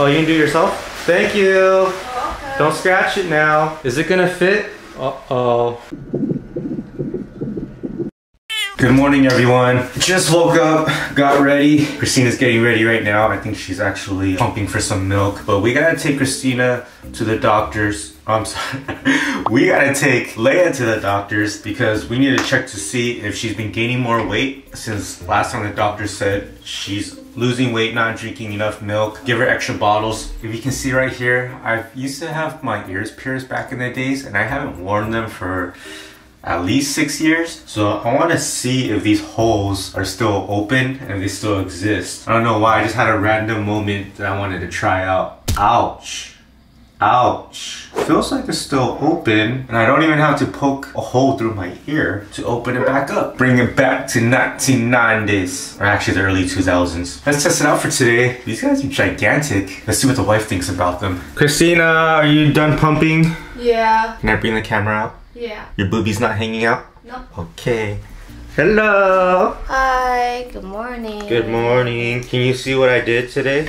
Oh, you can do it yourself? Thank you. You're welcome. Don't scratch it now. Is it gonna fit? Uh-oh. Good morning, everyone. Just woke up, got ready. Christina's getting ready right now. I think she's actually pumping for some milk, but we gotta take Christina to the doctor's. I'm sorry. We gotta take Leia to the doctor's because we need to check to see if she's been gaining more weight since last time the doctor said she's losing weight, not drinking enough milk. Give her extra bottles. If you can see right here, I used to have my ears pierced back in the days and I haven't worn them for at least 6 years. So I want to see if these holes are still open and if they still exist. I don't know why, I just had a random moment that I wanted to try out. Ouch. Ouch. Feels like it's still open and I don't even have to poke a hole through my ear to open it back up. Bring it back to 1990s, or actually the early 2000s. Let's test it out for today. These guys are gigantic. Let's see what the wife thinks about them. Christina, are you done pumping? Yeah. Can I bring the camera out? Yeah. Your boobies not hanging out? No. Okay. Hello. Hi. Good morning. Good morning. Can you see what I did today?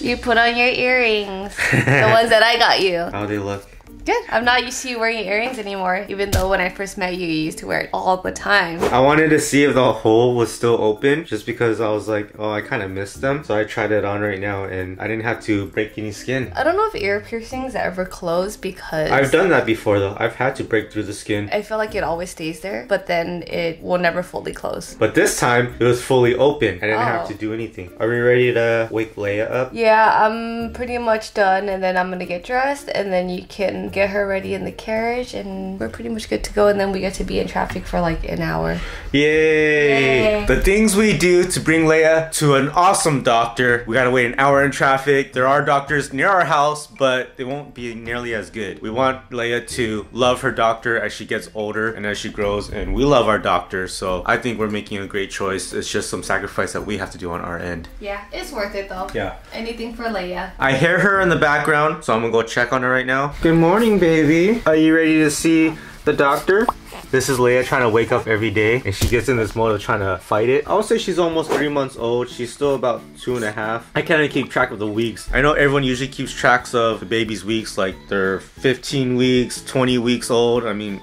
You put on your earrings. The ones that I got you. How do they look? Good. I'm not used to you wearing earrings anymore, even though when I first met you, you used to wear it all the time. I wanted to see if the hole was still open just because I was like, oh, I kind of missed them. So I tried it on right now and I didn't have to break any skin. I don't know if ear piercings ever close because... I've done that before though. I've had to break through the skin. I feel like it always stays there, but then it will never fully close. But this time, it was fully open. I didn't have to do anything. Are we ready to wake Leia up? Yeah, I'm pretty much done and then I'm gonna get dressed and then you can get her ready in the carriage and we're pretty much good to go, and then we get to be in traffic for like an hour. Yay! Yay. The things we do to bring Leia to an awesome doctor. We gotta wait an hour in traffic. There are doctors near our house, but they won't be nearly as good. We want Leia to love her doctor as she gets older and as she grows, and we love our doctor, so I think we're making a great choice. It's just some sacrifice that we have to do on our end. Yeah, it's worth it though. Yeah. Anything for Leia. I hear her in the background, so I'm gonna go check on her right now. Good morning. Good morning, baby. Are you ready to see the doctor? This is Leia trying to wake up every day and she gets in this mode of trying to fight it. I would say she's almost 3 months old. She's still about 2.5. I can't even keep track of the weeks. I know everyone usually keeps tracks of the baby's weeks, like they're 15 weeks, 20 weeks old. I mean,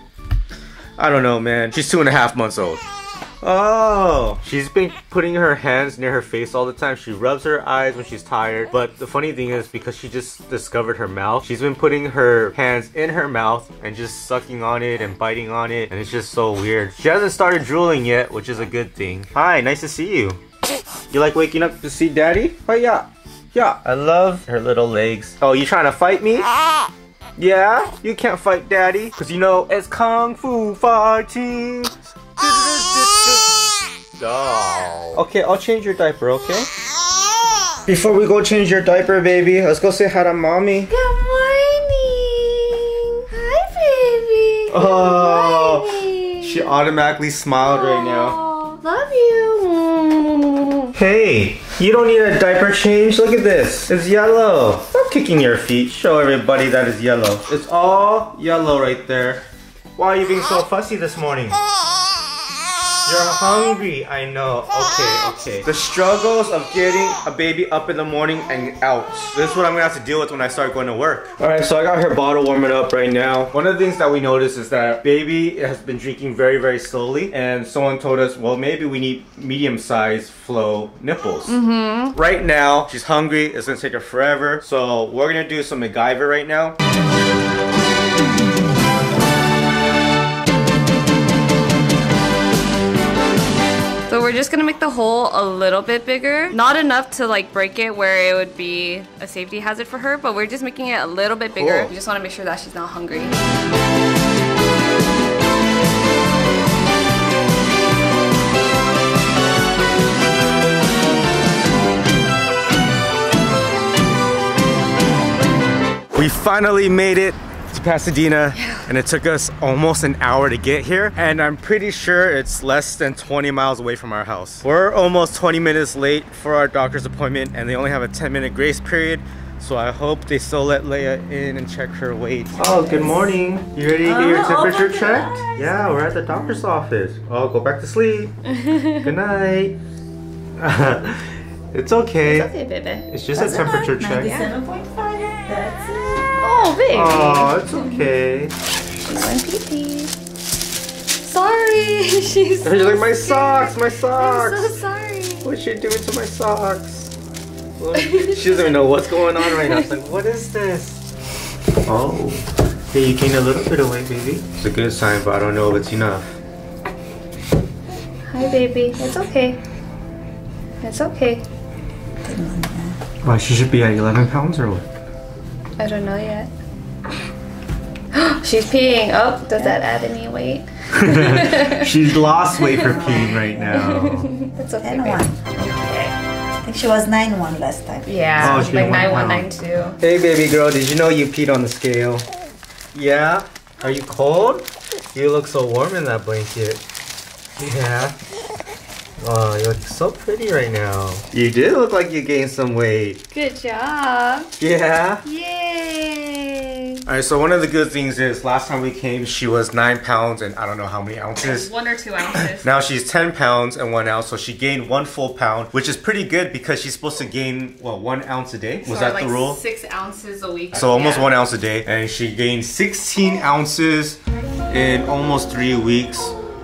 I don't know, man. She's 2.5 months old. Oh, she's been putting her hands near her face all the time. She rubs her eyes when she's tired, but the funny thing is because she just discovered her mouth, she's been putting her hands in her mouth and just sucking on it and biting on it, and it's just so weird. She hasn't started drooling yet, which is a good thing. Hi, nice to see you. You like waking up to see daddy? Oh yeah, yeah. I love her little legs. Oh, you trying to fight me? Yeah, you can't fight daddy because you know it's kung fu fighting. Oh. Okay, I'll change your diaper, okay? Before we go change your diaper, baby, let's go say hi to mommy. Good morning. Hi, baby. Good morning. She automatically smiled right now. Love you. Hey, you don't need a diaper change. Look at this. It's yellow. Stop kicking your feet. Show everybody that it's yellow. It's all yellow right there. Why are you being so fussy this morning? You're hungry, I know. Okay, okay. The struggles of getting a baby up in the morning and out. This is what I'm gonna have to deal with when I start going to work. All right, so I got her bottle warming up right now. One of the things that we noticed is that baby has been drinking very, very slowly. And someone told us, well, maybe we need medium-sized flow nipples. Mm-hmm. Right now, she's hungry. It's gonna take her forever. So we're gonna do some MacGyver right now. We're just gonna make the hole a little bit bigger. Not enough to like break it where it would be a safety hazard for her, but we're just making it a little bit bigger. Cool. We just wanna make sure that she's not hungry. We finally made it to Pasadena. Yeah. And it took us almost an hour to get here, and I'm pretty sure it's less than 20 miles away from our house. We're almost 20 minutes late for our doctor's appointment, and they only have a 10-minute grace period, so I hope they still let Leia in and check her weight. Oh, good morning. You ready to get your temperature checked? Yeah, we're at the doctor's office. Oh, go back to sleep. Good night. It's okay. It's okay, baby. It's just a temperature check. 97.5. That's it. Oh, baby. Oh, it's okay. She's going pee-pee. Sorry. She's so like, my socks, my socks. I'm so sorry. What's she doing to my socks? Look, she doesn't even know what's going on right now. She's like, what is this? Oh. Hey, you gained a little bit away, baby. It's a good sign, but I don't know if it's enough. Hi, baby. It's okay. It's okay. Why, she should be at 11 pounds or what? I don't know yet. She's peeing. Oh, does that add any weight? She's lost weight for peeing right now. That's okay, babe. Okay. I think she was 9.1 last time. Yeah, oh, like 9.1, 9.2. Hey, baby girl, did you know you peed on the scale? Yeah? Are you cold? You look so warm in that blanket. Yeah. Oh, you look so pretty right now. You do look like you gained some weight. Good job. Yeah. Yay. All right, so one of the good things is last time we came, she was 9 pounds and I don't know how many ounces. 1 or 2 ounces. Now she's 10 pounds and 1 ounce, so she gained 1 full pound, which is pretty good because she's supposed to gain, well, 1 ounce a day. Was that like the rule? 6 ounces a week. So almost 1 ounce a day. And she gained 16 ounces in almost 3 weeks,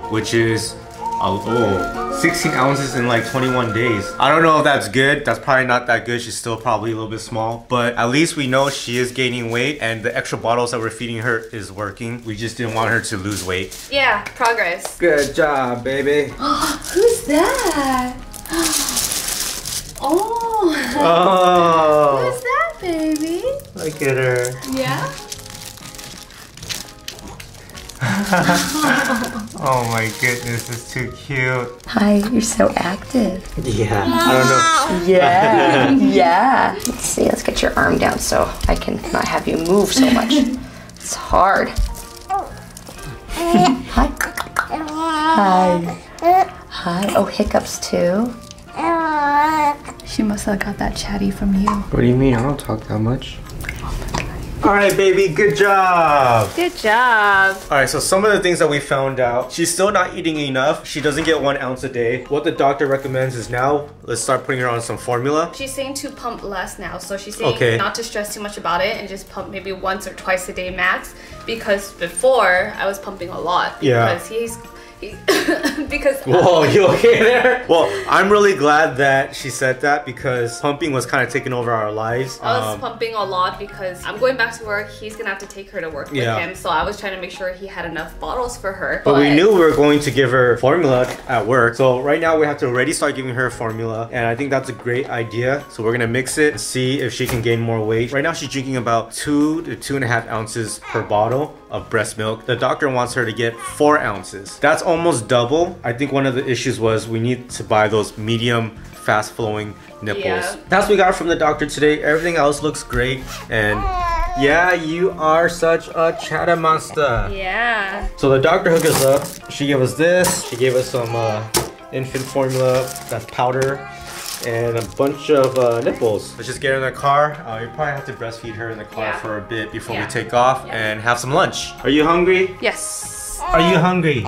which is... oh, 16 ounces in like 21 days. I don't know if that's good. That's probably not that good. She's still probably a little bit small, but at least we know she is gaining weight and the extra bottles that we're feeding her is working. We just didn't want her to lose weight. Yeah, progress. Good job, baby. Who's that? Oh. Oh. Who's that, baby? Look at her. Yeah? Oh my goodness, it's too cute. Hi, you're so active. Yeah, I don't know. Yeah, yeah. Let's see, let's get your arm down so I can not have you move so much. It's hard. Hi. Hi. Hi. Oh, hiccups too. She must have got that chatty from you. What do you mean? I don't talk that much. Alright, baby, good job! Good job! Alright, so some of the things that we found out. She's still not eating enough. She doesn't get 1 ounce a day. What the doctor recommends is now, let's start putting her on some formula. She's saying to pump less now. So she's saying not to stress too much about it and just pump maybe 1 or 2 times a day max. Because before, I was pumping a lot. Because because whoa, you okay there? Well, I'm really glad that she said that because pumping was kind of taking over our lives. I was pumping a lot because I'm going back to work. He's gonna have to take her to work with him, so I was trying to make sure he had enough bottles for her. But we knew we were going to give her formula at work, so right now we have to already start giving her formula, and I think that's a great idea. So we're gonna mix it, see if she can gain more weight. Right now she's drinking about 2 to 2.5 ounces per bottle of breast milk. The doctor wants her to get 4 ounces. That's almost double. I think one of the issues was we need to buy those medium fast flowing nipples. That's what we got from the doctor today. Everything else looks great. And yeah, you are such a chatter monster. Yeah. So the doctor hooked us up. She gave us this. She gave us some infant formula, that's powder, and a bunch of nipples. Let's just get in the car. You probably have to breastfeed her in the car for a bit before we take off and have some lunch. Are you hungry? Yes. Are you hungry?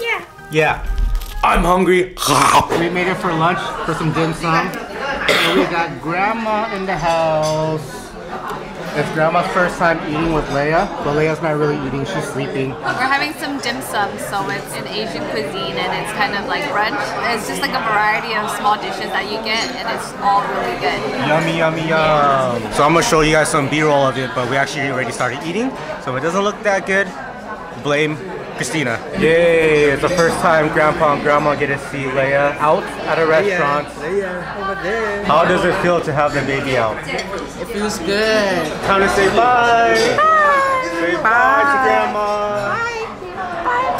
Yeah. Yeah. I'm hungry. We made it for lunch for some dim sum. And we got Grandma in the house. It's Grandma's first time eating with Leia, but Leia's not really eating, she's sleeping. We're having some dim sum, so it's an Asian cuisine and it's kind of like brunch. It's just like a variety of small dishes that you get and it's all really good. Yummy, yummy, yum. So I'm gonna show you guys some B-roll of it, but we actually already started eating, so it doesn't look that good. Blame Christina. Yay, it's the first time Grandpa and Grandma get to see Leia out at a restaurant. Leia, over there. How does it feel to have the baby out? It feels good. Time to say bye. Bye. Say bye, to Grandma. Bye.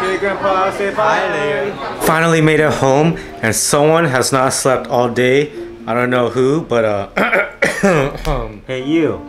Hey, Grandpa, say bye, Leia. Finally made it home and someone has not slept all day. I don't know who, but hey, you.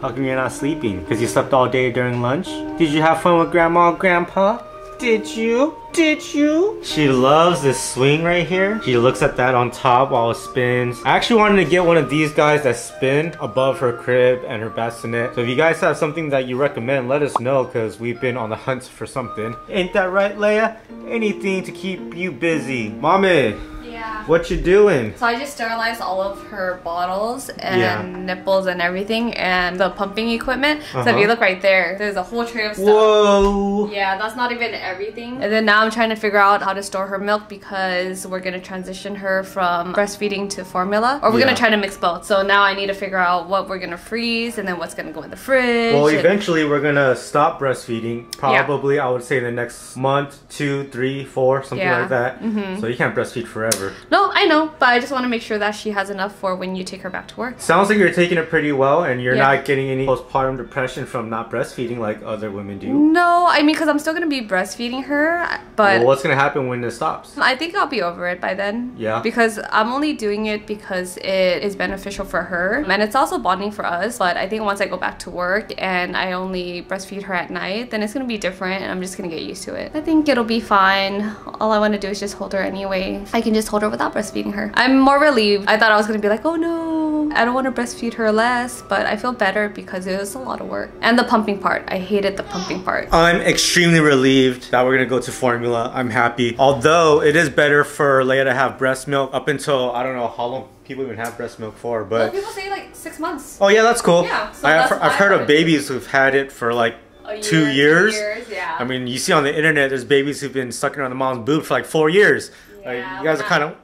How come you're not sleeping? Because you slept all day during lunch? Did you have fun with Grandma and Grandpa? Did you? Did you? She loves this swing right here. She looks at that on top while it spins. I actually wanted to get one of these guys that spin above her crib and her bassinet. So if you guys have something that you recommend, let us know because we've been on the hunt for something. Ain't that right, Leia? Anything to keep you busy. Mommy. Yeah. Yeah. What you doing? So I just sterilized all of her bottles and nipples and everything and the pumping equipment. So if you look right there, there's a whole tray of stuff. Whoa. Yeah, that's not even everything. And then now I'm trying to figure out how to store her milk because we're going to transition her from breastfeeding to formula. Or we're going to try to mix both. So now I need to figure out what we're going to freeze and then what's going to go in the fridge. Well, eventually we're going to stop breastfeeding. Probably, I would say, the next month, 2, 3, 4, something like that. So you can't breastfeed forever. No, I know, but I just want to make sure that she has enough for when you take her back to work. Sounds like you're taking it pretty well and you're not getting any postpartum depression from not breastfeeding like other women do. No, I mean, because I'm still going to be breastfeeding her, but... Well, what's going to happen when this stops? I think I'll be over it by then. Yeah. Because I'm only doing it because it is beneficial for her and it's also bonding for us, but I think once I go back to work and I only breastfeed her at night, then it's going to be different and I'm just going to get used to it. I think it'll be fine. All I want to do is just hold her anyway. I can just hold her without breastfeeding her. I'm more relieved. I thought I was going to be like, oh no, I don't want to breastfeed her less, but I feel better because it was a lot of work. And the pumping part. I hated the pumping part. I'm extremely relieved that we're going to go to formula. I'm happy. Although it is better for Leia to have breast milk up until, I don't know how long people even have breast milk for, but... Well, people say like 6 months. Oh yeah, that's cool. Yeah, so I've heard of babies who've had it for like two years. Yeah. I mean, you see on the internet, there's babies who've been sucking on the mom's boob for like 4 years. Yeah, like, you guys are kind of...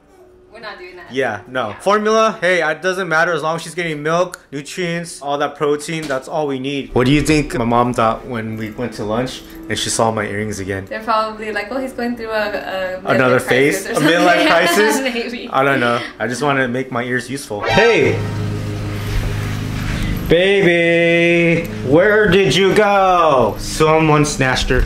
We're not doing that. Yeah, no. Yeah. Formula, hey, it doesn't matter as long as she's getting milk, nutrients, all that protein, that's all we need. What do you think my mom thought when we went to lunch and she saw my earrings again? They're probably like, oh, he's going through another phase? A midlife crisis? Maybe. I don't know. I just want to make my ears useful. Hey! Baby, where did you go? Someone snatched her.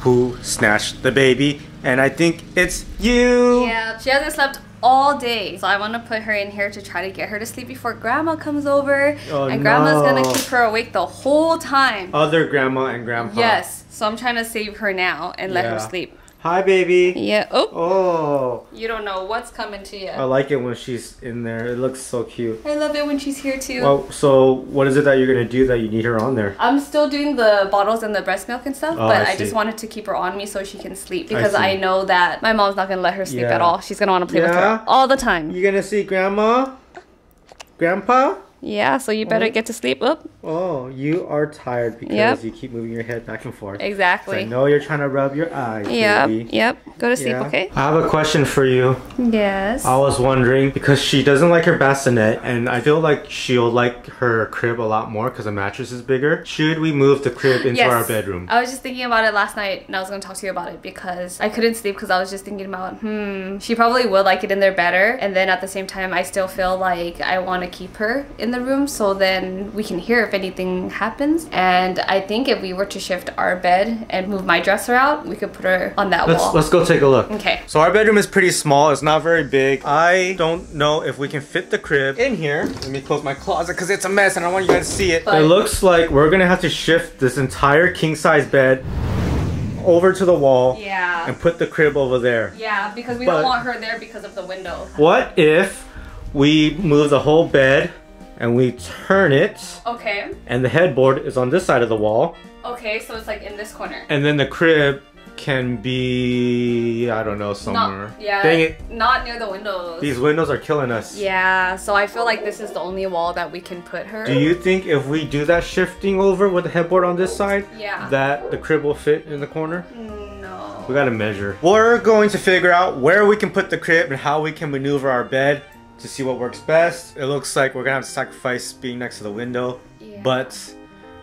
Who snatched the baby? And I think it's you. Yeah, she hasn't slept all day. So I want to put her in here to try to get her to sleep before grandma comes over. Oh, and grandma's gonna keep her awake the whole time. Other grandma and grandpa. Yes, so I'm trying to save her now and let her sleep. Hi, baby. Yeah. Oh. Oh. You don't know what's coming to you. I like it when she's in there. It looks so cute. I love it when she's here too. Well, so what is it that you're gonna do that you need her on there? I'm still doing the bottles and the breast milk and stuff, but I just wanted to keep her on me so she can sleep because I know that my mom's not gonna let her sleep at all. She's gonna want to play with her all the time. You're gonna see grandma, grandpa. Yeah, so you better get to sleep. Oop. Oh, you are tired because you keep moving your head back and forth. Exactly. I know you're trying to rub your eyes, baby. Yep. Go to sleep, okay? I have a question for you. Yes. I was wondering, because she doesn't like her bassinet, and I feel like she'll like her crib a lot more because the mattress is bigger. Should we move the crib into our bedroom? I was just thinking about it last night, and I was going to talk to you about it because I couldn't sleep because I was just thinking about, she probably will like it in there better, and then at the same time, I still feel like I want to keep her in the room so then we can hear if anything happens. And I think if we were to shift our bed and move my dresser out, we could put her on that wall. Let's go take a look. Okay. So our bedroom is pretty small. It's not very big. I don't know if we can fit the crib in here. Let me close my closet because it's a mess and I want you guys to see it. But it looks like we're gonna have to shift this entire king-size bed over to the wall and put the crib over there. Yeah, because we don't want her there because of the window. What if we move the whole bed and we turn it. Okay. And the headboard is on this side of the wall. Okay, so it's like in this corner. And then the crib can be, I don't know, somewhere. Dang it. Not near the windows. These windows are killing us. Yeah, so I feel like this is the only wall that we can put her. Do you think if we do that shifting over with the headboard on this side, that the crib will fit in the corner? No. We gotta measure. We're going to figure out where we can put the crib and how we can maneuver our bed to see what works best. It looks like we're gonna have to sacrifice being next to the window, but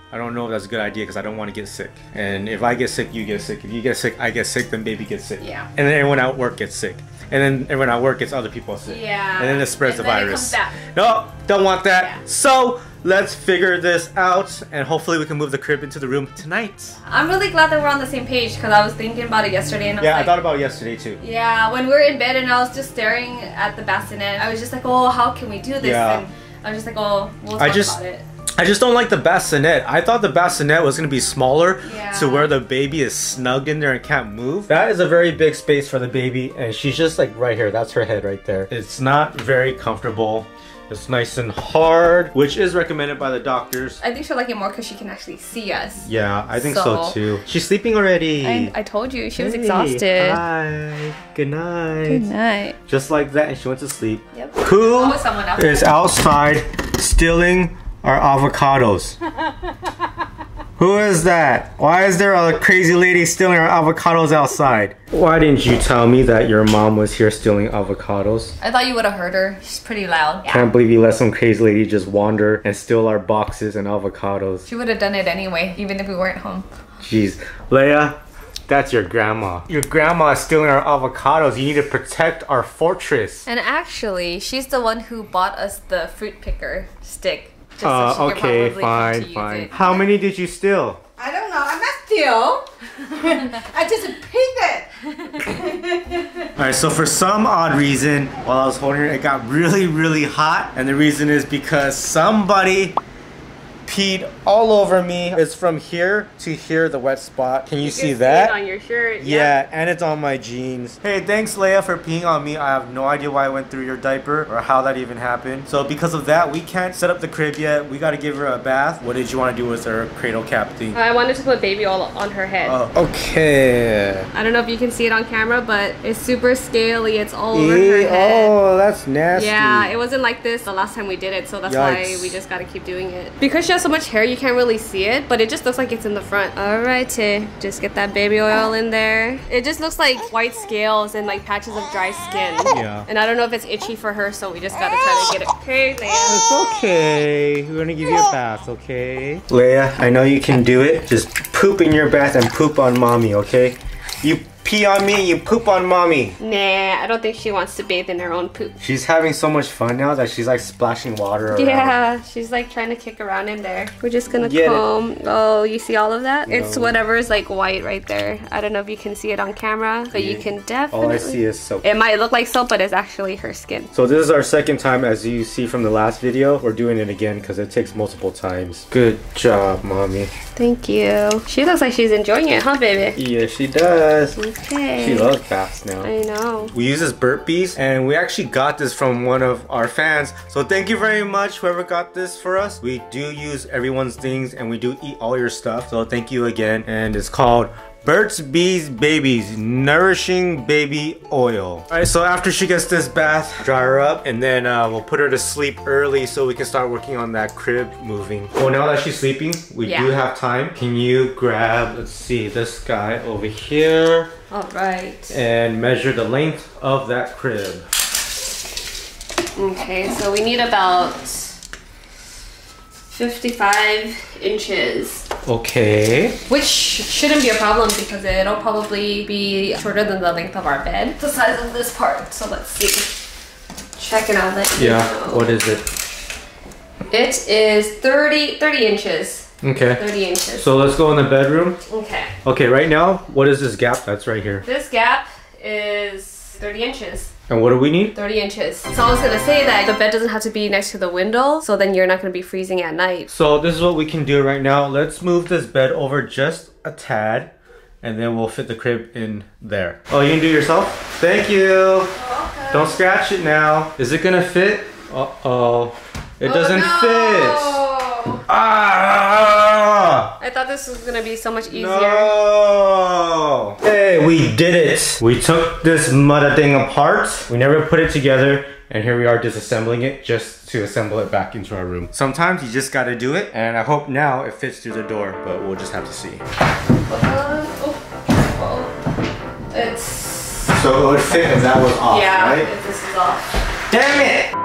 I don't know if that's a good idea because I don't want to get sick. And if I get sick, you get sick. If you get sick, I get sick, then baby gets sick. Yeah. And then everyone at work gets sick. And then everyone at work gets other people sick. Yeah. And then it spreads the virus. No, don't want that. Yeah. So let's figure this out and hopefully we can move the crib into the room tonight. I'm really glad that we're on the same page because I was thinking about it yesterday and I was like, I thought about it yesterday too. Yeah, when we were in bed and I was just staring at the bassinet, I was just like, oh, how can we do this? And I was just like, oh, we'll talk about it. I just don't like the bassinet. I thought the bassinet was gonna be smaller to where the baby is snugged in there and can't move. That is a very big space for the baby and she's just like right here. That's her head right there. It's not very comfortable. It's nice and hard, which is recommended by the doctors. I think she'll like it more because she can actually see us. Yeah, I think so too. She's sleeping already. I told you, she was exhausted. Hi. Good night. Good night. Just like that, and she went to sleep. Yep. Who is outside stealing our avocados? Who is that? Why is there a crazy lady stealing our avocados outside? Why didn't you tell me that your mom was here stealing avocados? I thought you would have heard her. She's pretty loud. Yeah. Can't believe you let some crazy lady just wander and steal our boxes and avocados. She would have done it anyway, even if we weren't home. Jeez. Leia, that's your grandma. Your grandma is stealing our avocados. You need to protect our fortress. And actually, she's the one who bought us the fruit picker stick. So okay, fine. How many did you steal? I don't know. I'm not steal. I just picked it. Alright, so for some odd reason, while I was holding it, it got really, really hot. And the reason is because somebody peed all over me. It's from here to here, the wet spot. Can you see that? It on your shirt. Yeah, yep. And it's on my jeans. Hey, thanks Leia for peeing on me. I have no idea why I went through your diaper or how that even happened. So because of that, we can't set up the crib yet. We gotta give her a bath. What did you want to do with her cradle cap thing? I wanted to put baby oil on her head. Oh, okay. I don't know if you can see it on camera, but it's super scaly. It's all over her head. Oh, that's nasty. Yeah, it wasn't like this the last time we did it, so that's why we just gotta keep doing it. Because she has so much hair you can't really see it, but it just looks like it's in the front. Alrighty, just get that baby oil in there. It just looks like white scales and like patches of dry skin. Yeah. And I don't know if it's itchy for her, so we just gotta try to get it. Okay, Leia. It's okay. We're gonna give you a bath, okay? Leia, I know you can do it. Just poop in your bath and poop on mommy, okay? You pee on me, you poop on mommy. Nah, I don't think she wants to bathe in her own poop. She's having so much fun now that she's like splashing water around. Yeah, she's like trying to kick around in there. We're just gonna comb. Oh, you see all of that? No. It's whatever is like white right there. I don't know if you can see it on camera, but you can definitely. All I see is soap. It might look like soap, but it's actually her skin. So this is our second time, as you see from the last video. We're doing it again because it takes multiple times. Good job, mommy. Thank you. She looks like she's enjoying it, huh, baby? Yeah, she does. Okay. She loves baths now. I know. We use this Burt's Bees, and we actually got this from one of our fans. So thank you very much, whoever got this for us. We do use everyone's things, and we do eat all your stuff. So thank you again. And it's called Burt's Bees Babies Nourishing Baby Oil. Alright, so after she gets this bath, dry her up, and then we'll put her to sleep early so we can start working on that crib moving. Well, now that she's sleeping, we do have time. Can you grab, let's see, this guy over here. Alright. And measure the length of that crib. Okay, so we need about 55 inches. Okay. Which shouldn't be a problem because it'll probably be shorter than the length of our bed. The size of this part. So let's see. Check it out. Yeah, what is it? It is 30 inches. Okay. 30 inches. So let's go in the bedroom. Okay. Okay, right now, what is this gap that's right here? This gap is 30 inches. And what do we need? 30 inches. So I was gonna say that the bed doesn't have to be next to the window, so then you're not gonna be freezing at night. So this is what we can do right now. Let's move this bed over just a tad, and then we'll fit the crib in there. Oh, you can do it yourself? Thank you. You're welcome. Don't scratch it now. Is it gonna fit? Uh-oh. It doesn't fit. Ah! I thought this was gonna be so much easier. No! Hey, we did it! We took this mother thing apart. We never put it together, and here we are disassembling it just to assemble it back into our room. Sometimes you just gotta do it, and I hope now it fits through the door, but we'll just have to see. It's... So it would fit if that was off, right? Yeah, if this is off. Damn it!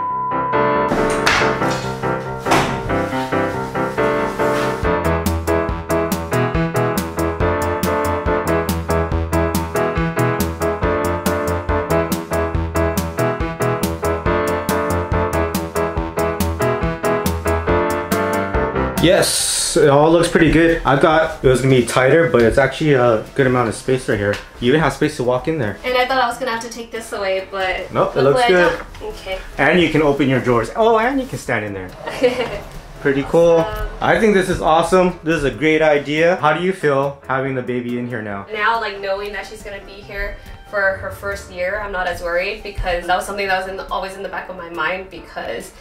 Yes, it all looks pretty good. I thought it was gonna be tighter, but it's actually a good amount of space right here. You even have space to walk in there. And I thought I was gonna have to take this away, but... Nope, it looks good. Okay. And you can open your drawers. Oh, and you can stand in there. Pretty cool. I think this is awesome. This is a great idea. How do you feel having the baby in here now? Now, like, knowing that she's gonna be here for her first year, I'm not as worried because that was something that was always in the back of my mind because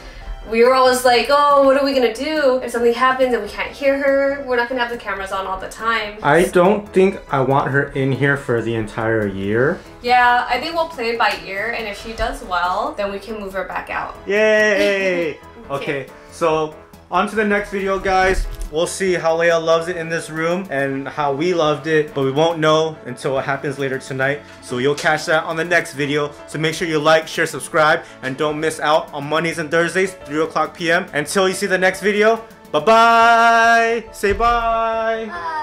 we were always like, oh, what are we gonna do if something happens and we can't hear her? We're not gonna have the cameras on all the time. I don't think I want her in here for the entire year. Yeah, I think we'll play it by ear, and if she does well, then we can move her back out. Yay! Okay, so on to the next video, guys. We'll see how Leia loves it in this room and how we loved it, but we won't know until it happens later tonight. So you'll catch that on the next video. So make sure you like, share, subscribe, and don't miss out on Mondays and Thursdays, 3 p.m. Until you see the next video, bye-bye. Say bye. Bye.